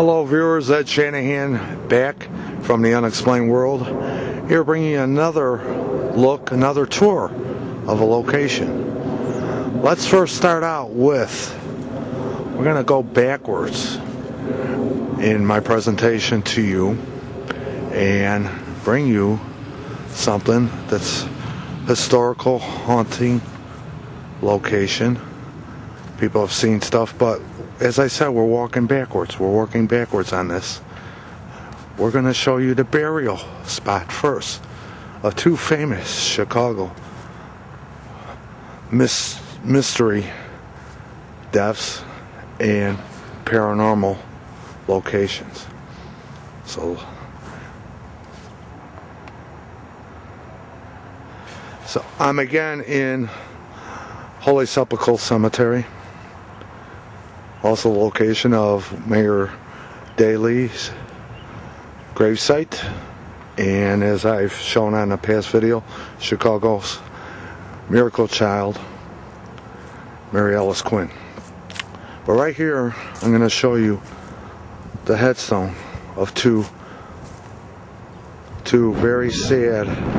Hello viewers, Ed Shanahan back from the Unexplained World, here bringing you another tour of a location. Let's first start out with, we're going to go backwards in my presentation to you and bring you something that's historical haunting location. People have seen stuff, but as I said, we're walking backwards. We're working backwards on this. We're going to show you the burial spot first of two famous Chicago mystery deaths and paranormal locations. So I'm again in Holy Sepulchre Cemetery. Also location of Mayor Daley's gravesite, and as I've shown on a past video, Chicago's miracle child, Mary Ellis Quinn. But right here, I'm going to show you the headstone of two very sad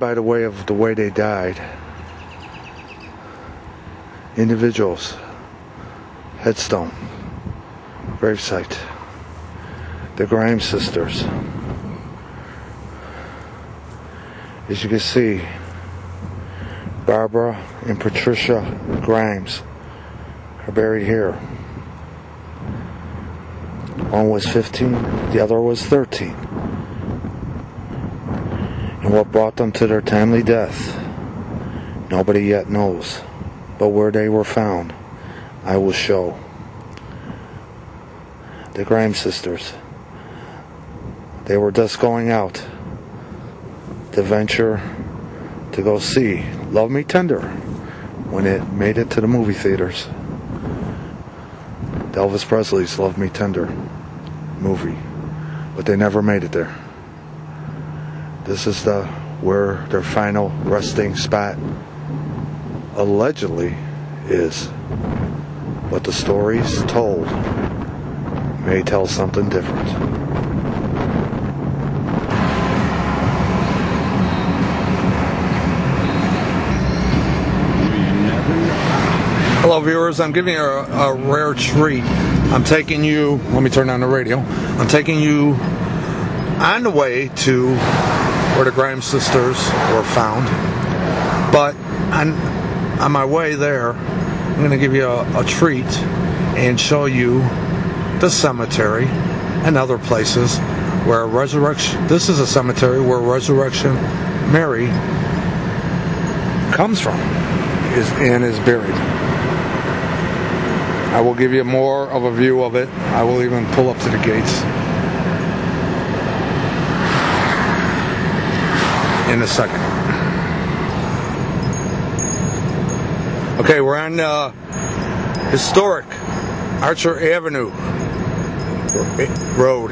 by the way of the way they died. Individuals. Headstone. Gravesite. The Grimes Sisters. As you can see, Barbara and Patricia Grimes are buried here. One was 15, the other was 13. What brought them to their timely death, nobody yet knows, but where they were found, I will show. The Grimes sisters, they were just going out to venture to go see Love Me Tender when it made it to the movie theaters. Elvis Presley's Love Me Tender movie, but they never made it there. This is where their final resting spot allegedly is. But the stories told may tell something different. Hello viewers, I'm giving you a rare treat. I'm taking you, let me turn on the radio. I'm taking you on the way to where the Grimes sisters were found, but on my way there, I'm going to give you a treat and show you the cemetery and other places where Resurrection, this is a cemetery where Resurrection Mary comes from and is buried. I will give you more of a view of it. I will even pull up to the gates in a second. Okay, we're on historic Archer Avenue road,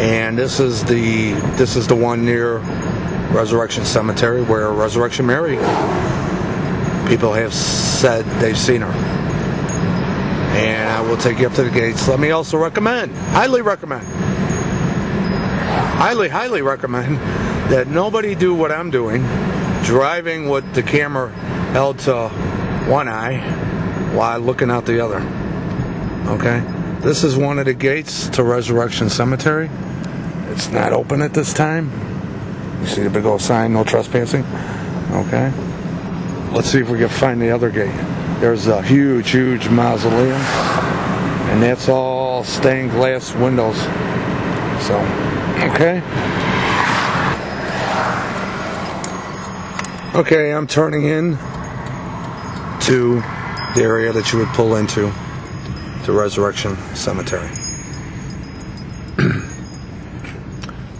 and this is the one near Resurrection Cemetery where Resurrection Mary, people have said they've seen her. And I will take you up to the gates. Let me also recommend, highly recommend that nobody do what I'm doing, driving with the camera held to one eye while looking out the other. Okay, this is one of the gates to Resurrection Cemetery. It's not open at this time. You see the big old sign, no trespassing. Okay, let's see if we can find the other gate. There's a huge mausoleum, and that's all stained glass windows. So, okay. Okay, I'm turning in to the area that you would pull into, the Resurrection Cemetery.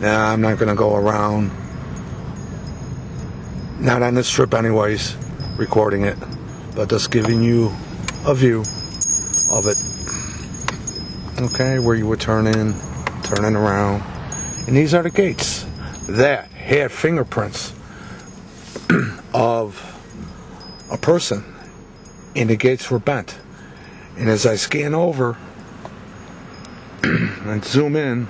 Now, I'm not going to go around, not on this trip anyways, recording it, but just giving you a view of it. Okay, where you would turn in, turning around. And these are the gates that had fingerprints of a person, and the gates were bent. And as I scan over and zoom in,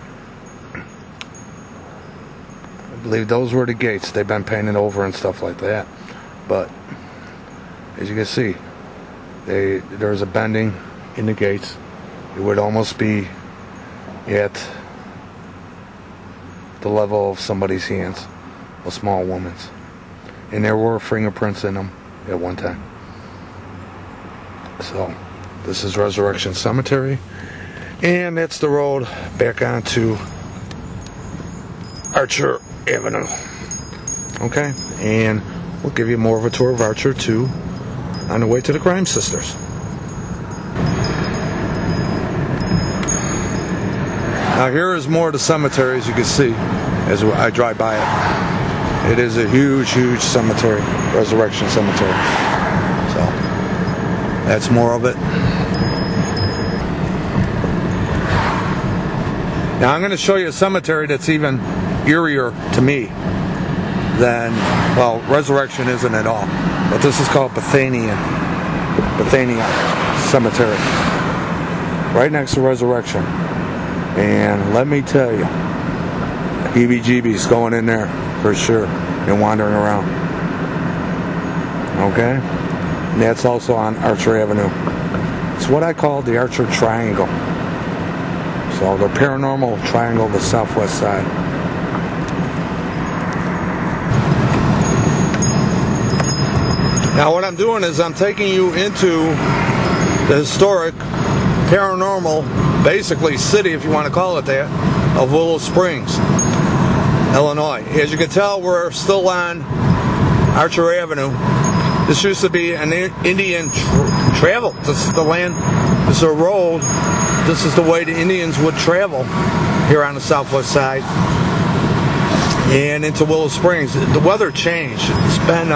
I believe those were the gates. They've been painted over and stuff like that. But as you can see, there's a bending in the gates. It would almost be at the level of somebody's hands, a small woman's. And there were fingerprints in them at one time. So this is Resurrection Cemetery, and that's the road back onto Archer Avenue. Okay, and we'll give you more of a tour of Archer too on the way to the Grimes Sisters. Now here is more of the cemetery, as you can see, as I drive by it. It is a huge, huge cemetery, Resurrection Cemetery. So that's more of it. Now I'm going to show you a cemetery that's even eerier to me than, well, Resurrection isn't at all. But this is called Bethania Cemetery, right next to Resurrection. And let me tell you, heebie-jeebies going in there for sure and wandering around. Okay? And that's also on Archer Avenue. It's what I call the Archer Triangle. So the paranormal triangle of the southwest side. Now what I'm doing is I'm taking you into the historic paranormal, basically city, if you want to call it that, of Willow Springs, Illinois. As you can tell, we're still on Archer Avenue. This used to be an Indian travel. This is the land, this is a road, this is the way the Indians would travel here on the southwest side and into Willow Springs. The weather changed. It's been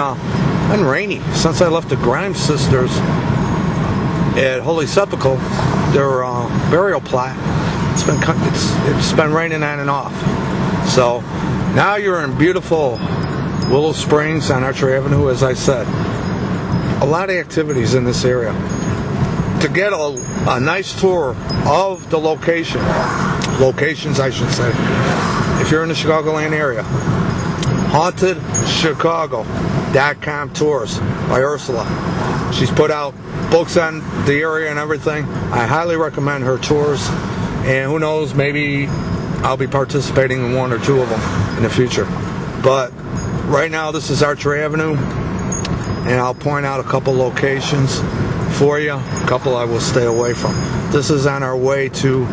rainy since I left the Grimes Sisters at Holy Sepulchre, their burial plot. It's been raining on and off. So now you're in beautiful Willow Springs on Archer Avenue, as I said. A lot of activities in this area. To get a nice tour of the locations I should say, if you're in the Chicagoland area, HauntedChicago.com tours by Ursula. She's put out books on the area and everything. I highly recommend her tours, and who knows, maybe I'll be participating in one or two of them in the future. But right now this is Archer Avenue, and I'll point out a couple locations for you, a couple I will stay away from. This is on our way to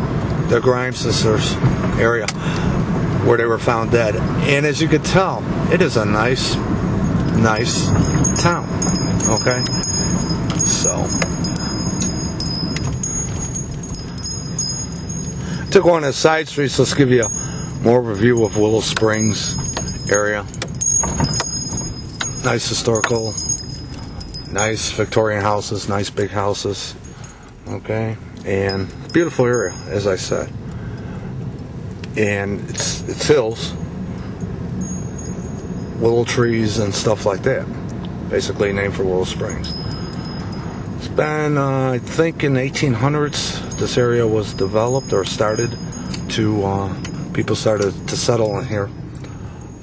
the Grimes Sisters area where they were found dead, and as you can tell, it is a nice town. Okay, so took one of the side streets. Let's give you more of a view of Willow Springs area. Nice historical, nice Victorian houses, nice big houses. Okay, and beautiful area, as I said. And it's hills, willow trees and stuff like that. Basically named for Willow Springs. It's been, I think in the 1800s, this area was developed or started to, people started to settle in here.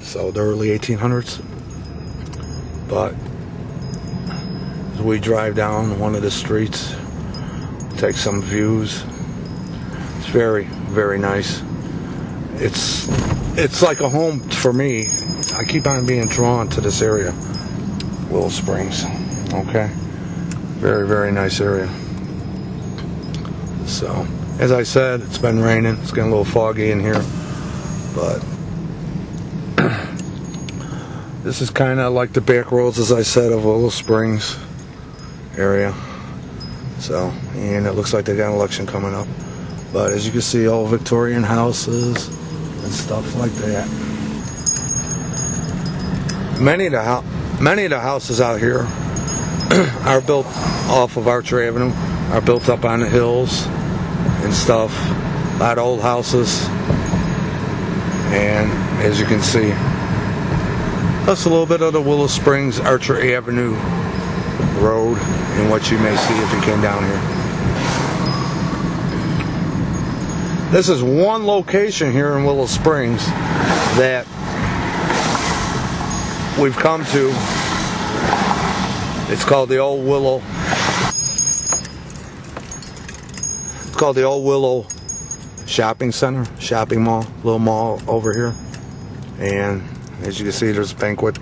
So the early 1800s. But as we drive down one of the streets, take some views. It's very, very nice. It's like a home for me. I keep on being drawn to this area, Willow Springs. Okay. Very, very nice area. So, as I said, it's been raining. It's getting a little foggy in here. But this is kind of like the back roads, as I said, of Willow Springs area. So, and it looks like they got an election coming up. But as you can see, old Victorian houses and stuff like that. Many of the houses out here are built off of Archer Avenue, are built up on the hills and stuff. A lot of old houses, and as you can see, That's a little bit of the Willow Springs Archer Avenue road and what you may see if you came down here. This is one location here in Willow Springs that we've come to. It's called the Old Willow. It's called the Old Willow Shopping Center, shopping mall, little mall over here. And as you can see, there's a banquet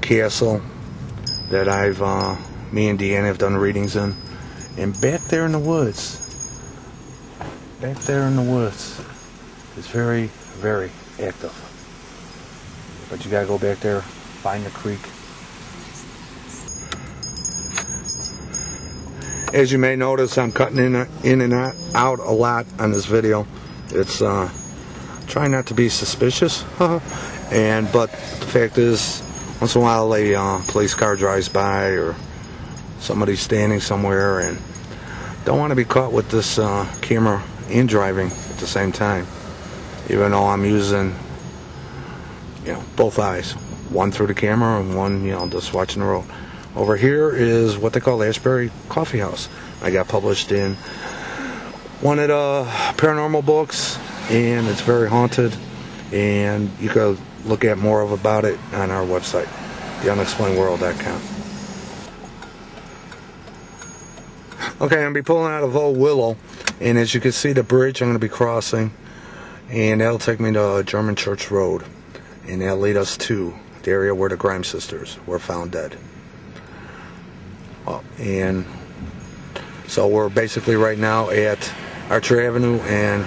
castle that I've, me and Deanna have done readings in. And back there in the woods, it's very, very active. But you gotta go back there, find the creek. As you may notice, I'm cutting in and out a lot on this video. It's trying not to be suspicious, but the fact is, once in a while a police car drives by or somebody's standing somewhere, and don't want to be caught with this camera and driving at the same time. Even though I'm using, you know, both eyes, one through the camera and one, you know, just watching the road. Over here is what they call Ashbury Coffee House. I got published in one of the paranormal books, and it's very haunted, and you can look at more of about it on our website, theunexplainedworld.com. Okay, I'm going to be pulling out of Old Willow, and as you can see, the bridge I'm going to be crossing, and that'll take me to German Church Road, and that'll lead us to the area where the Grimes Sisters were found dead. And so we're basically right now at Archer Avenue and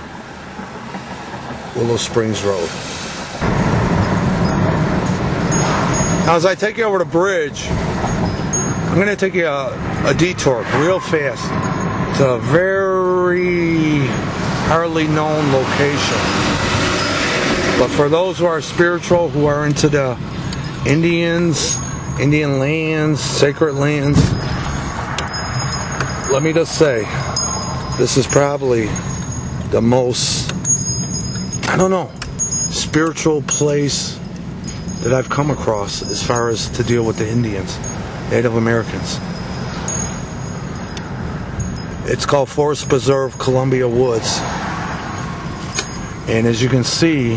Willow Springs Road. Now, as I take you over the bridge, I'm going to take you a detour real fast to a very hardly known location. But for those who are spiritual, who are into the Indians, Indian lands, sacred lands, let me just say, this is probably the most, I don't know, spiritual place that I've come across as far as to deal with the Indians, Native Americans. It's called Forest Preserve Columbia Woods. And as you can see,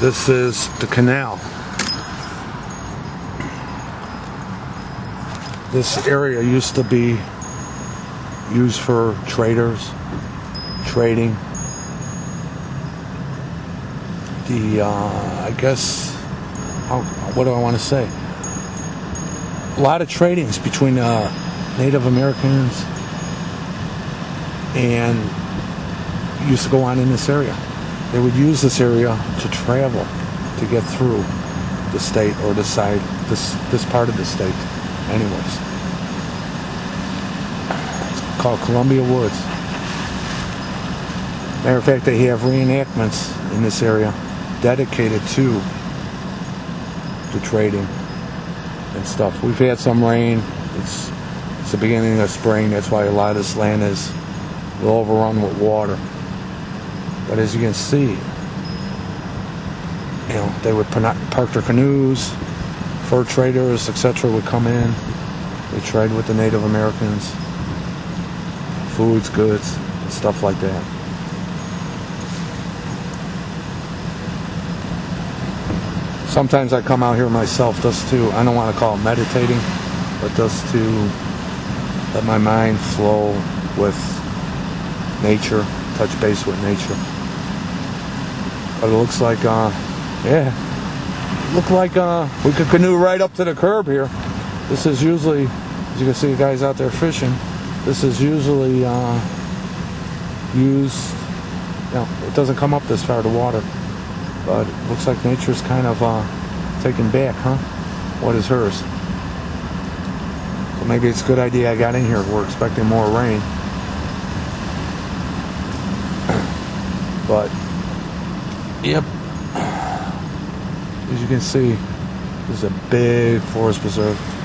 this is the canal. This area used to be used for traders, trading. The, I guess, what do I want to say? A lot of tradings between Native Americans and used to go on in this area. They would use this area to travel, to get through the state or the side, this part of the state. Anyways, it's called Columbia Woods. Matter of fact, they have reenactments in this area dedicated to the trading and stuff. We've had some rain. It's the beginning of spring. That's why a lot of this land is overrun with water. But as you can see, you know, they would park their canoes. Fur traders, etc., would come in. They trade with the Native Americans, foods, goods, and stuff like that. Sometimes I come out here myself just to, I don't want to call it meditating, but just to let my mind flow with nature, touch base with nature. But it looks like, yeah. Look like we could canoe right up to the curb here. This is usually, as you can see, the guys out there fishing. This is usually used. No, it doesn't come up this far to water, but it looks like nature's kind of taking back, huh? What is hers? So maybe it's a good idea I got in here. We're expecting more rain, but yep. As you can see, this is a big forest preserve.